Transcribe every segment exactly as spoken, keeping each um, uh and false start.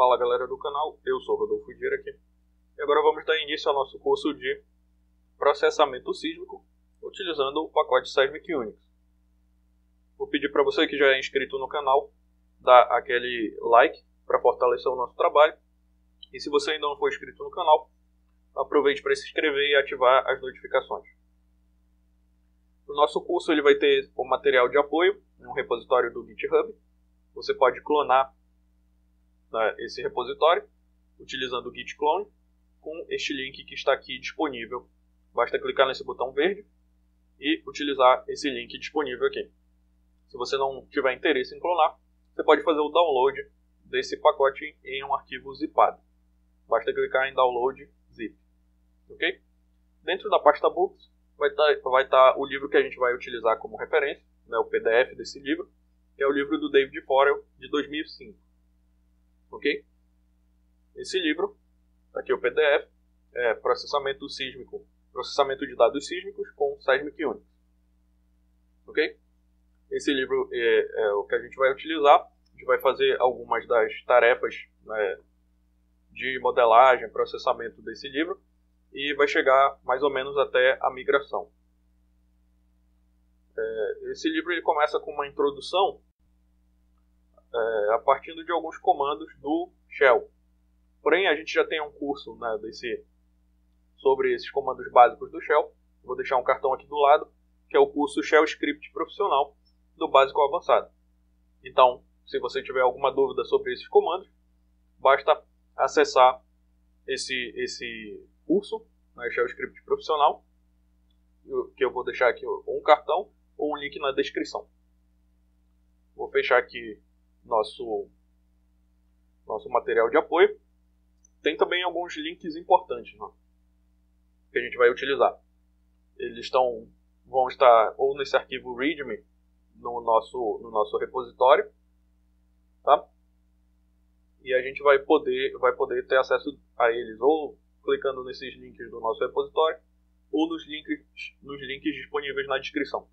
Fala galera do canal, eu sou o Rodolfo Dier aqui. E agora vamos dar início ao nosso curso de processamento sísmico utilizando o pacote Seismic Unix. Vou pedir para você que já é inscrito no canal, dar aquele like para fortalecer o nosso trabalho. E se você ainda não for inscrito no canal, aproveite para se inscrever e ativar as notificações. O nosso curso ele vai ter o material de apoio, um repositório do GitHub. Você pode clonar esse repositório utilizando o git clone com este link que está aqui disponível. Basta clicar nesse botão verde e utilizar esse link disponível aqui. Se você não tiver interesse em clonar, você pode fazer o download desse pacote em um arquivo zipado. Basta clicar em download zip. Ok? Dentro da pasta books vai estar vai estar o livro que a gente vai utilizar como referência, né, o P D F desse livro, que é o livro do David Forrell de dois mil e cinco. Ok? Esse livro, aqui é o P D F, é processamento sísmico, processamento de dados sísmicos com Seismic Unix. Ok? Esse livro é, é o que a gente vai utilizar. A gente vai fazer algumas das tarefas, né, de modelagem, processamento desse livro e vai chegar mais ou menos até a migração. É, esse livro ele começa com uma introdução. É, a partir de alguns comandos do Shell. Porém, a gente já tem um curso, né, desse, sobre esses comandos básicos do Shell. Vou deixar um cartão aqui do lado, que é o curso Shell Script Profissional do Básico ao Avançado. Então, se você tiver alguma dúvida sobre esses comandos, basta acessar esse, esse curso, né, Shell Script Profissional, que eu vou deixar aqui ou um cartão ou um link na descrição. Vou fechar aqui Nosso, nosso material de apoio. Tem também alguns links importantes, né, que a gente vai utilizar. Eles estão, vão estar ou nesse arquivo readme no nosso, no nosso repositório, tá? E a gente vai poder, vai poder ter acesso a eles ou clicando nesses links do nosso repositório ou nos links, nos links disponíveis na descrição.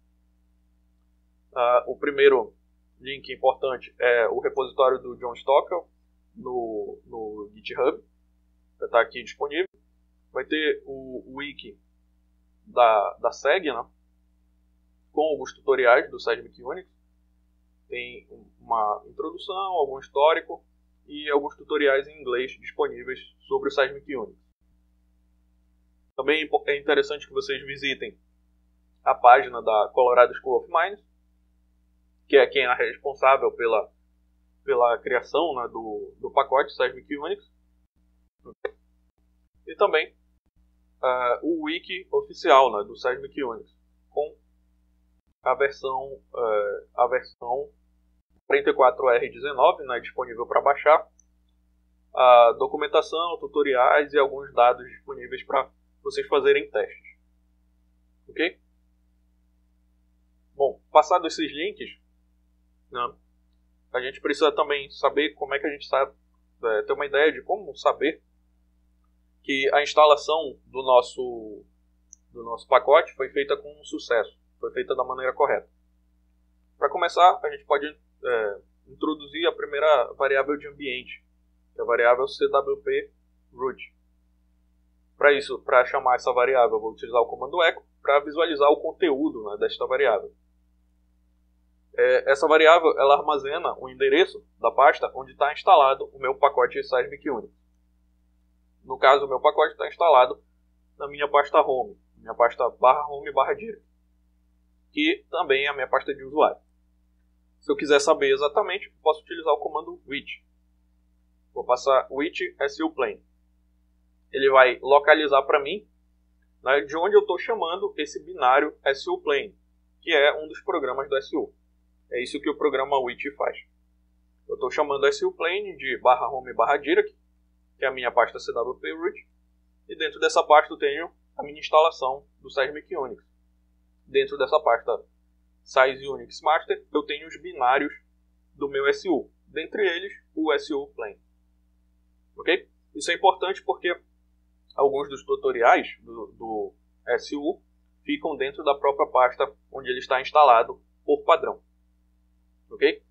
Uh, o primeiro link importante é o repositório do John Stockwell no, no GitHub, vai estar aqui disponível. Vai ter o wiki da, da S E G, né, com alguns tutoriais do Seismic Unix. Tem uma introdução, algum histórico e alguns tutoriais em inglês disponíveis sobre o Seismic Unix. Também é interessante que vocês visitem a página da Colorado School of Mines, que é quem é responsável pela, pela criação, né, do, do pacote Seismic Unix. E também uh, o wiki oficial, né, do Seismic Unix, com a versão, uh, a versão quarenta e quatro R dezenove, né, disponível para baixar, a documentação, tutoriais e alguns dados disponíveis para vocês fazerem testes. Ok? Bom, passados esses links, Não. a gente precisa também saber como é que a gente sabe, é, ter uma ideia de como saber que a instalação do nosso, do nosso pacote foi feita com sucesso, foi feita da maneira correta. Para começar, a gente pode é, introduzir a primeira variável de ambiente, que é a variável C W P root. Para isso, para chamar essa variável, eu vou utilizar o comando echo para visualizar o conteúdo, né, desta variável. Essa variável ela armazena o endereço da pasta onde está instalado o meu pacote Seismic Unix. No caso, o meu pacote está instalado na minha pasta home, minha pasta barra home barra direct, que também é a minha pasta de usuário. Se eu quiser saber exatamente, eu posso utilizar o comando which. Vou passar which suplane. Ele vai localizar para mim, né, de onde eu estou chamando esse binário suplane, que é um dos programas do S U. É isso que o programa which faz. Eu estou chamando a suplane de barra home barra direct, que é a minha pasta C W P root, e dentro dessa pasta eu tenho a minha instalação do Seismic Unix. Dentro dessa pasta size unix master, eu tenho os binários do meu S U, dentre eles o suplane. Ok? Isso é importante porque alguns dos tutoriais do, do S U ficam dentro da própria pasta onde ele está instalado por padrão. Ok?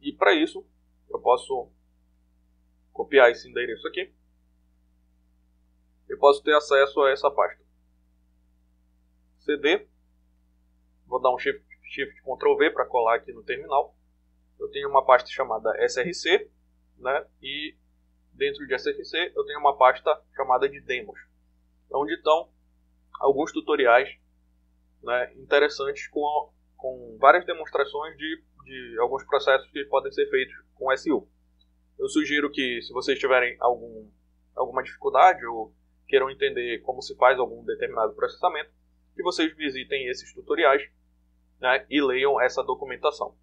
E para isso, eu posso copiar esse endereço aqui, eu posso ter acesso a essa pasta. C D, vou dar um shift, shift Ctrl V para colar aqui no terminal. Eu tenho uma pasta chamada S R C, né? E dentro de S R C eu tenho uma pasta chamada de demos, onde estão alguns tutoriais, né, interessantes com, com várias demonstrações de, de alguns processos que podem ser feitos com S U. Eu sugiro que, se vocês tiverem algum, alguma dificuldade ou queiram entender como se faz algum determinado processamento, que vocês visitem esses tutoriais, né, e leiam essa documentação.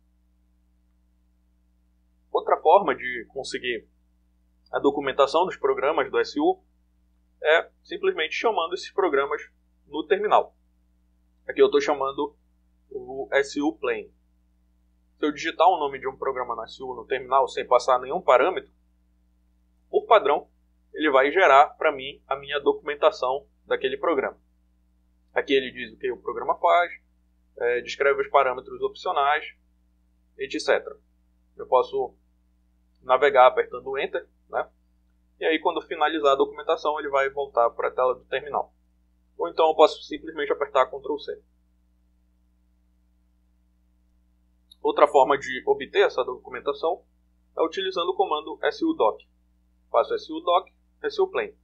Outra forma de conseguir a documentação dos programas do S U é simplesmente chamando esses programas no terminal. Aqui eu estou chamando o suplane. Se eu digitar o nome de um programa na S U no terminal sem passar nenhum parâmetro, por padrão, ele vai gerar para mim a minha documentação daquele programa. Aqui ele diz o que o programa faz, é, descreve os parâmetros opcionais, etcétera. Eu posso navegar apertando Enter, né? E aí, quando finalizar a documentação, ele vai voltar para a tela do terminal. Ou então eu posso simplesmente apertar Ctrl C. Outra forma de obter essa documentação é utilizando o comando su-doc. Faço su-doc, suplane.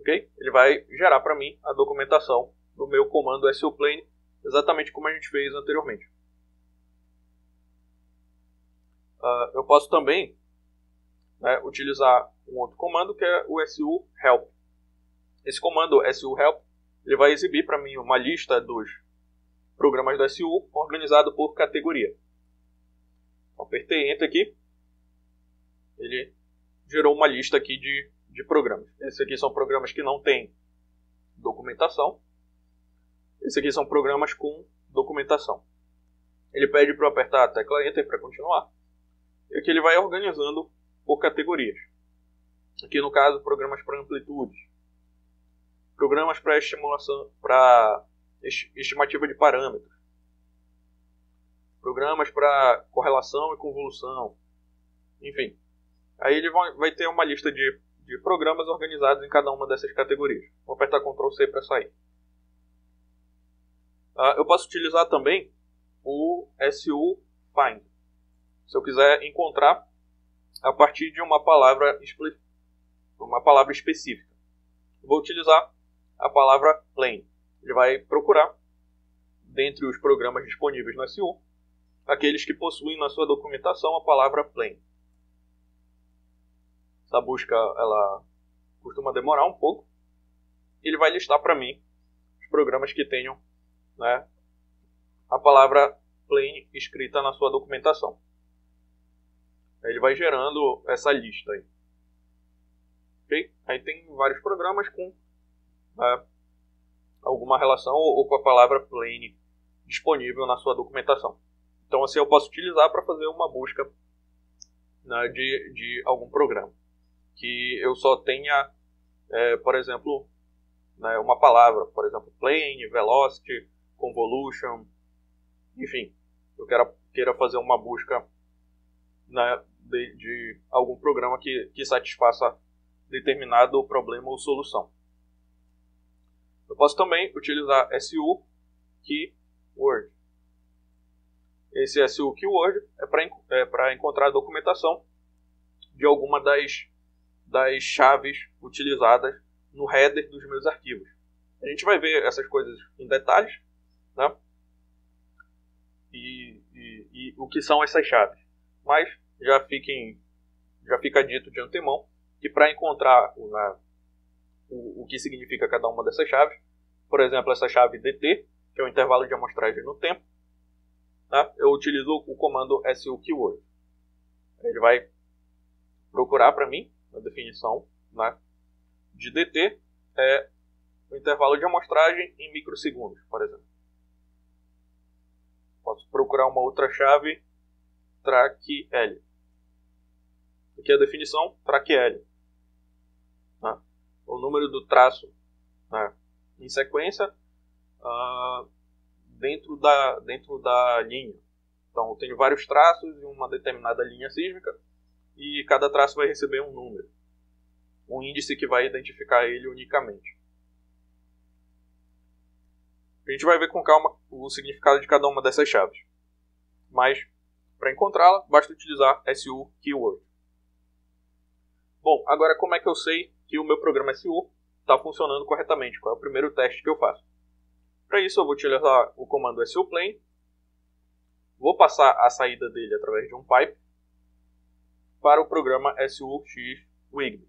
Okay? Ele vai gerar para mim a documentação do meu comando suplane, exatamente como a gente fez anteriormente. Uh, eu posso também, né, utilizar um outro comando que é o su-help. Esse comando su-help ele vai exibir para mim uma lista dos programas do S U organizado por categoria. Apertei Enter aqui, ele gerou uma lista aqui de, de programas. Esses aqui são programas que não têm documentação. Esses aqui são programas com documentação. Ele pede para eu apertar a tecla Enter para continuar. E aqui ele vai organizando por categorias. Aqui no caso, programas para amplitude, programas para estimulação, para estimativa de parâmetros, programas para correlação e convolução, enfim. Aí ele vai ter uma lista de, de programas organizados em cada uma dessas categorias. Vou apertar Ctrl C para sair. Ah, eu posso utilizar também o SUFIND, se eu quiser encontrar a partir de uma palavra, uma palavra específica. Vou utilizar a palavra plane. Ele vai procurar, dentre os programas disponíveis no S U, aqueles que possuem na sua documentação a palavra plane. Essa busca ela costuma demorar um pouco. Ele vai listar para mim os programas que tenham, né, a palavra plane escrita na sua documentação. Ele vai gerando essa lista aí. Okay? Aí tem vários programas com... né, alguma relação ou com a palavra plane disponível na sua documentação. Então assim eu posso utilizar para fazer uma busca, né, de, de algum programa que eu só tenha, é, por exemplo, né, uma palavra, por exemplo, plane, velocity, convolution, enfim, eu quero, queira fazer uma busca, né, de, de algum programa que, que satisfaça determinado problema ou solução. Eu posso também utilizar S U Keyword. Esse S U Keyword é para é para encontrar a documentação de alguma das, das chaves utilizadas no header dos meus arquivos. A gente vai ver essas coisas em detalhes, né? E, e, e o que são essas chaves. Mas já, fiquem, já fica dito de antemão que para encontrar na o que significa cada uma dessas chaves. Por exemplo, essa chave D T, que é o intervalo de amostragem no tempo, né? Eu utilizo o comando S U Keyword. Ele vai procurar para mim a definição, né, de D T, é o intervalo de amostragem em microsegundos, por exemplo. Posso procurar uma outra chave, T R A C L. Aqui é a definição, T R A C L. Né? O número do traço, né, em sequência, uh, dentro, da, dentro da linha. Então, eu tenho vários traços em uma determinada linha sísmica. e cada traço vai receber um número, um índice que vai identificar ele unicamente. A gente vai ver com calma o significado de cada uma dessas chaves, mas para encontrá-la basta utilizar S U Keyword. Bom, agora como é que eu sei que o meu programa S U está funcionando corretamente? Qual é o primeiro teste que eu faço? Para isso eu vou utilizar o comando suplane, vou passar a saída dele através de um pipe para o programa SUXWigB.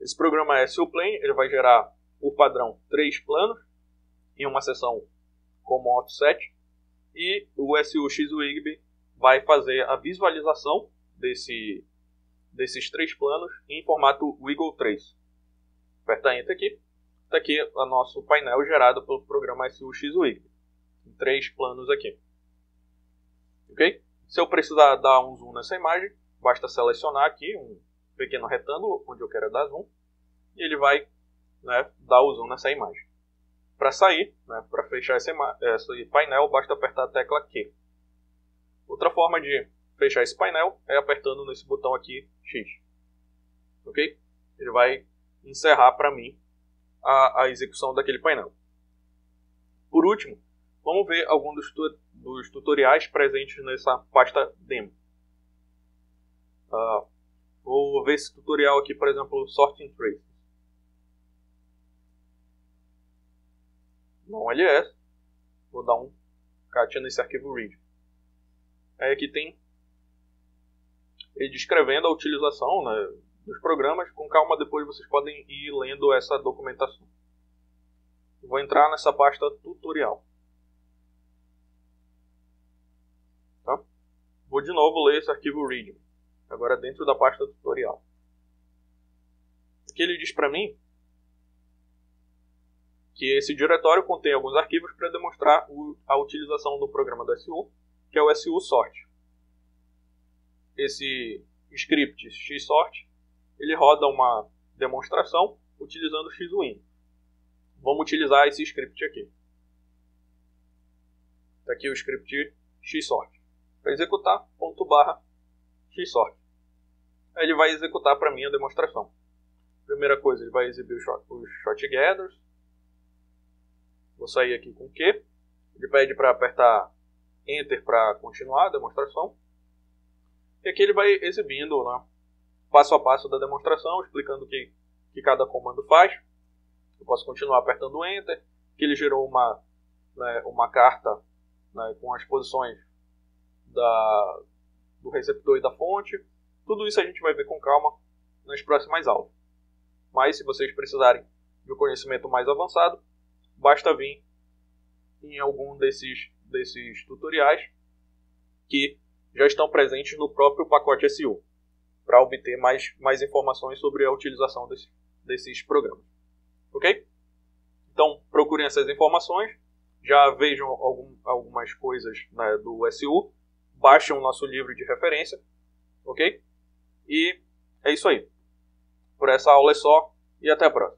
Esse programa suplane, ele vai gerar por padrão três planos em uma seção como offset, e o SUXWigB vai fazer a visualização desse, desses três planos em formato Wiggle Trace. Aperta Enter aqui. Está aqui o nosso painel gerado pelo programa SUXWigB. Três planos aqui. Okay? Se eu precisar dar um zoom nessa imagem, basta selecionar aqui um pequeno retângulo onde eu quero dar zoom, e ele vai, né, dar o zoom nessa imagem. Para sair, né, para fechar esse, esse painel, basta apertar a tecla Q. Outra forma de fechar esse painel é apertando nesse botão aqui, X. Ok? Ele vai encerrar para mim a, a execução daquele painel. Por último, vamos ver alguns dos, tu, dos tutoriais presentes nessa pasta demo. Uh, vou ver esse tutorial aqui, por exemplo, Sorting Traces. Não L S. Vou dar um cat nesse arquivo read. Aí aqui tem ele descrevendo a utilização, né, dos programas. Com calma, depois vocês podem ir lendo essa documentação. Vou entrar nessa pasta tutorial. Tá? Vou de novo ler esse arquivo read. Agora dentro da pasta tutorial. Aqui ele diz para mim que esse diretório contém alguns arquivos para demonstrar o, a utilização do programa do S U, que é o SUSort. Esse script XSort, ele roda uma demonstração utilizando o XWin. Vamos utilizar esse script aqui. Está aqui o script XSort. Para executar, ponto barra XSort. Aí ele vai executar para mim a demonstração. Primeira coisa, ele vai exibir os shot, os shot gathers. Vou sair aqui com Q. Ele pede para apertar Enter para continuar a demonstração. E aqui ele vai exibindo, né, passo a passo da demonstração, explicando o que, que cada comando faz. Eu posso continuar apertando Enter, que ele gerou uma, né, uma carta, né, com as posições da, do receptor e da fonte. Tudo isso a gente vai ver com calma nas próximas aulas. Mas se vocês precisarem de um conhecimento mais avançado, basta vir em algum desses, desses tutoriais que já estão presentes no próprio pacote S U, para obter mais, mais informações sobre a utilização desse, desses programas. Ok? Então, procurem essas informações, já vejam algum, algumas coisas, né, do S U, baixem o nosso livro de referência, ok? E é isso aí. Por essa aula é só, e até a próxima.